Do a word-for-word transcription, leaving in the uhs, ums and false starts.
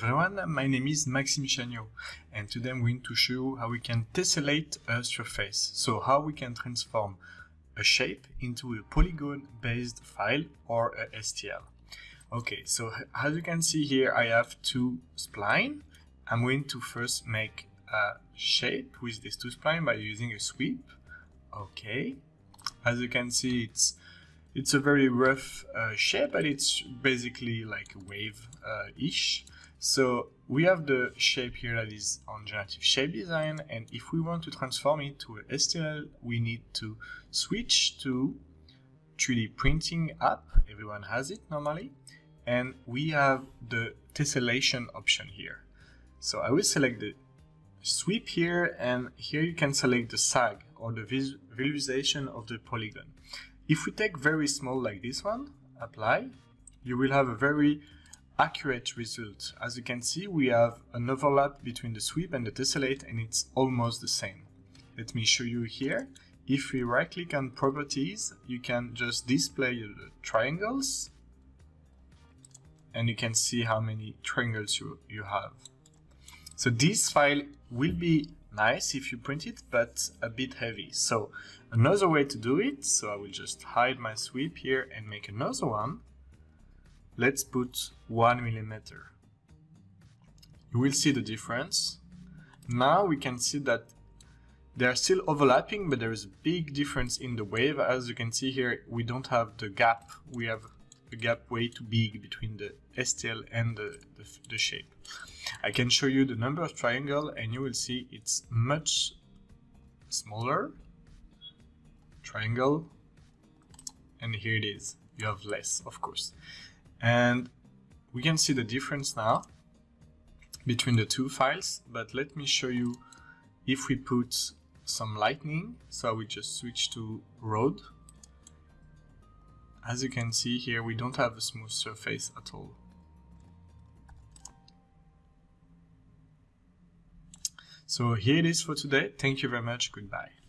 Hello everyone, my name is Maxime Chagnot and today I'm going to show you how we can tessellate a surface. So how we can transform a shape into a polygon based file or a S T L. Okay, so as you can see here I have two splines. I'm going to first make a shape with these two splines by using a sweep. Okay, as you can see it's It's a very rough uh, shape, but it's basically like a wave-ish. Uh, so we have the shape here that is on generative shape design, and if we want to transform it to a S T L, we need to switch to three D printing app. Everyone has it normally, and we have the tessellation option here. So I will select the sweep here, and here you can select the sag or the visualization of the polygon. If we take very small like this one, apply, you will have a very accurate result. As you can see, we have an overlap between the sweep and the tessellate, and it's almost the same. Let me show you here. If we right click on properties, you can just display the triangles, and you can see how many triangles you, you have. So this file will be nice if you print it, but a bit heavy. So another way to do it, so I will just hide my sweep here and make another one. Let's put one millimeter. You will see the difference. Now we can see that they are still overlapping, but there is a big difference in the wave. As you can see here, we don't have the gap. We have a gap way too big between the S T L and the, the, the shape. I can show you the number of triangle and you will see it's much smaller triangle, and here it is, you have less of course, and we can see the difference now between the two files. But let me show you if we put some lightning. So I will just switch to road. As you can see here, we don't have a smooth surface at all. So here it is for today. Thank you very much. Goodbye.